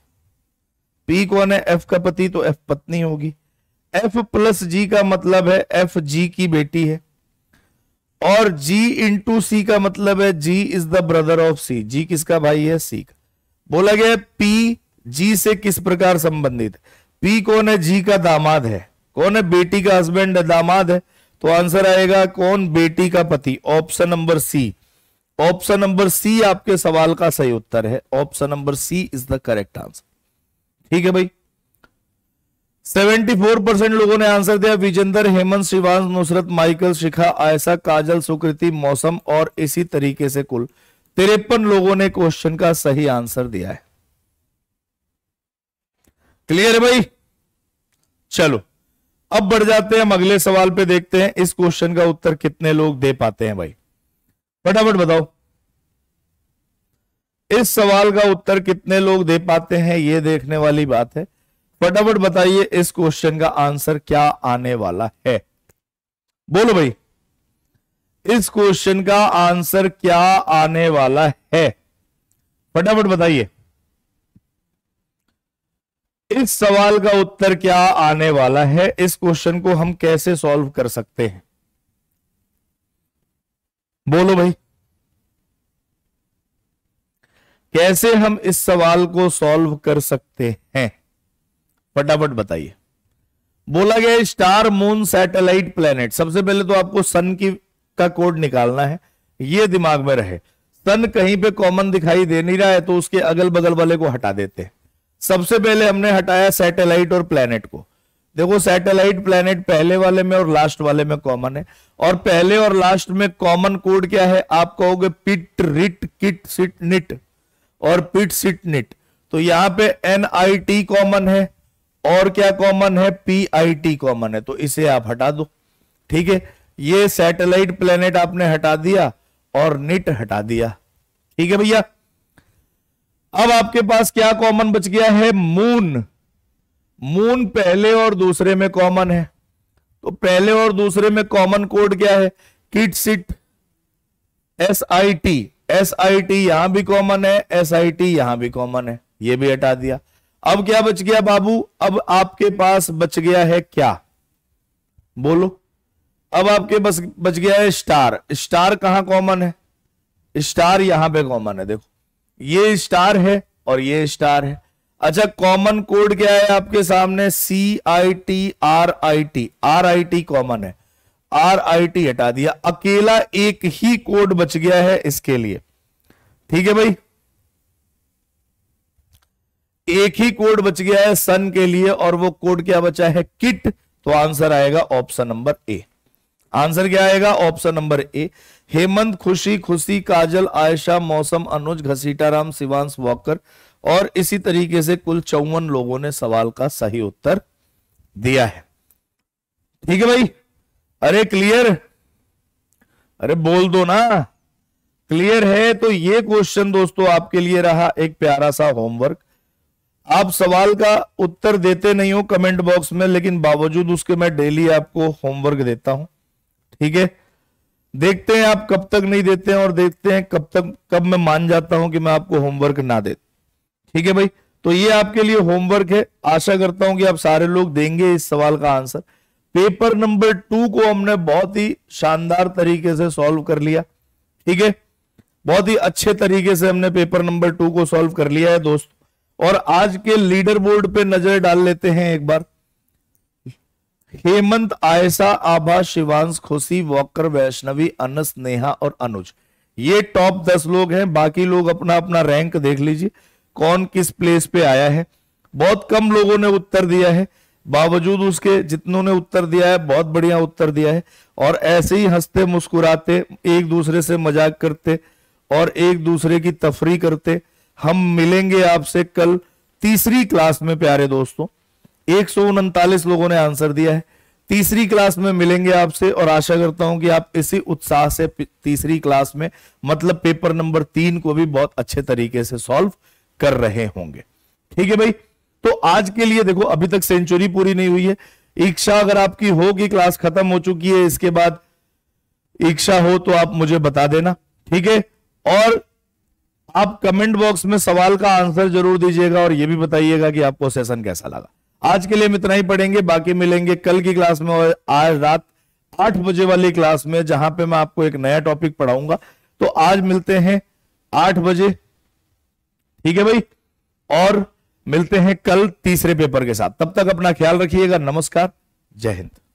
पी कौन है, एफ का पति, तो एफ पत्नी होगी। एफ प्लस जी का मतलब है एफ जी की बेटी है। और जी इंटू सी का मतलब है G is the brother of C. G किसका भाई है, सी का। बोला गया पी जी से किस प्रकार संबंधित है। पी कौन है, जी का दामाद है। कौन है, बेटी का हस्बैंड है, दामाद है। तो आंसर आएगा कौन, बेटी का पति, option number C. Option number C आपके सवाल का सही उत्तर है। Option number C is the correct answer. ठीक है भाई, 74% लोगों ने आंसर दिया। विजेंद्र, हेमंत, शिवांश, नुसरत, माइकल, शिखा, आयशा, काजल, सुकृति, मौसम और इसी तरीके से कुल 53 लोगों ने क्वेश्चन का सही आंसर दिया है। क्लियर है भाई? चलो अब बढ़ जाते हैं हम अगले सवाल पे, देखते हैं इस क्वेश्चन का उत्तर कितने लोग दे पाते हैं भाई। फटाफट बताओ इस सवाल का उत्तर कितने लोग दे पाते हैं, ये देखने वाली बात है। फटाफट बताइए इस क्वेश्चन का आंसर क्या आने वाला है। बोलो भाई, इस क्वेश्चन का आंसर क्या आने वाला है, फटाफट बताइए। इस सवाल का उत्तर क्या आने वाला है, इस क्वेश्चन को हम कैसे सॉल्व कर सकते हैं, बोलो भाई, कैसे हम इस सवाल को सॉल्व कर सकते हैं, फटाफट बताइए। बोला गया स्टार मून सैटेलाइट प्लेनेट। सबसे पहले तो आपको सन की का कोड निकालना है, ये दिमाग में रहे। सन कहीं पे कॉमन दिखाई दे नहीं रहा है तो उसके अगल बगल वाले को हटा देते हैं। सबसे पहले हमने हटाया सैटेलाइट और प्लेनेट को। देखो सैटेलाइट प्लेनेट पहले वाले में और लास्ट वाले में कॉमन है, और पहले और लास्ट में कॉमन कोड क्या है, आप कहोगे pit rit kit sit nit और पिट सिट निट। तो यहां पे NIT कॉमन है और क्या कॉमन है, PIT कॉमन है, तो इसे आप हटा दो। ठीक है, ये सैटेलाइट प्लेनेट आपने हटा दिया और निट हटा दिया। ठीक है भैया, अब आपके पास क्या कॉमन बच गया है, मून। मून पहले और दूसरे में कॉमन है, तो पहले और दूसरे में कॉमन कोड क्या है, किट सिट SIT। SIT यहां भी कॉमन है, SIT यहां भी कॉमन है, ये भी हटा दिया। अब क्या बच गया बाबू, अब आपके पास बच गया है क्या, बोलो, अब आपके पास बच गया है स्टार। स्टार कहां कॉमन है, स्टार यहां पे कॉमन है, देखो ये स्टार है और ये स्टार है। अच्छा कॉमन कोड क्या है आपके सामने, CIT RIT। RIT कॉमन है, RIT हटा दिया, अकेला एक ही कोड बच गया है इसके लिए। ठीक है भाई, एक ही कोड बच गया है सन के लिए, और वो कोड क्या बचा है, किट। तो आंसर आएगा ऑप्शन नंबर A। आंसर क्या आएगा, ऑप्शन नंबर A। हेमंत, खुशी, खुशी, काजल, आयशा, मौसम, अनुज, घसीटाराम, शिवांश, वॉकर और इसी तरीके से कुल 54 लोगों ने सवाल का सही उत्तर दिया है। ठीक है भाई, अरे क्लियर, अरे बोल दो ना क्लियर है। तो ये क्वेश्चन दोस्तों आपके लिए रहा एक प्यारा सा होमवर्क। आप सवाल का उत्तर देते नहीं हो कमेंट बॉक्स में, लेकिन बावजूद उसके मैं डेली आपको होमवर्क देता हूं। ठीक है, देखते हैं आप कब तक नहीं देते हैं, और देखते हैं कब मैं मान जाता हूं कि मैं आपको होमवर्क ना दे। ठीक है भाई, तो ये आपके लिए होमवर्क है। आशा करता हूं कि आप सारे लोग देंगे इस सवाल का आंसर। पेपर नंबर 2 को हमने बहुत ही शानदार तरीके से सॉल्व कर लिया। ठीक है, बहुत ही अच्छे तरीके से हमने पेपर नंबर 2 को सॉल्व कर लिया है दोस्त। और आज के लीडर बोर्ड पे नजर डाल लेते हैं एक बार। हेमंत, आयशा, आभा, शिवांश, खुशी, वॉकर, वैष्णवी, अनस, नेहा और अनुज, ये टॉप 10 लोग हैं। बाकी लोग अपना अपना रैंक देख लीजिए, कौन किस प्लेस पे आया है। बहुत कम लोगों ने उत्तर दिया है, बावजूद उसके जितनों ने उत्तर दिया है बहुत बढ़िया उत्तर दिया है। और ऐसे ही हंसते मुस्कुराते, एक दूसरे से मजाक करते और एक दूसरे की तफरी करते हम मिलेंगे आपसे कल 3री क्लास में। प्यारे दोस्तों, 139 लोगों ने आंसर दिया है। 3री क्लास में मिलेंगे आपसे, और आशा करता हूं कि आप इसी उत्साह से 3री क्लास में, मतलब पेपर नंबर 3 को भी बहुत अच्छे तरीके से सॉल्व कर रहे होंगे। ठीक है भाई, तो आज के लिए देखो अभी तक सेंचुरी पूरी नहीं हुई है। इच्छा अगर आपकी हो कि क्लास खत्म हो चुकी है, इसके बाद इच्छा हो तो आप मुझे बता देना। ठीक है, और आप कमेंट बॉक्स में सवाल का आंसर जरूर दीजिएगा, और यह भी बताइएगा कि आपको सेशन कैसा लगा। आज के लिए हम इतना ही पढ़ेंगे, बाकी मिलेंगे कल की क्लास में, और आज रात 8 बजे वाली क्लास में जहां पे मैं आपको एक नया टॉपिक पढ़ाऊंगा। तो आज मिलते हैं 8 बजे, ठीक है भाई, और मिलते हैं कल 3रे पेपर के साथ। तब तक अपना ख्याल रखिएगा। नमस्कार, जय हिंद।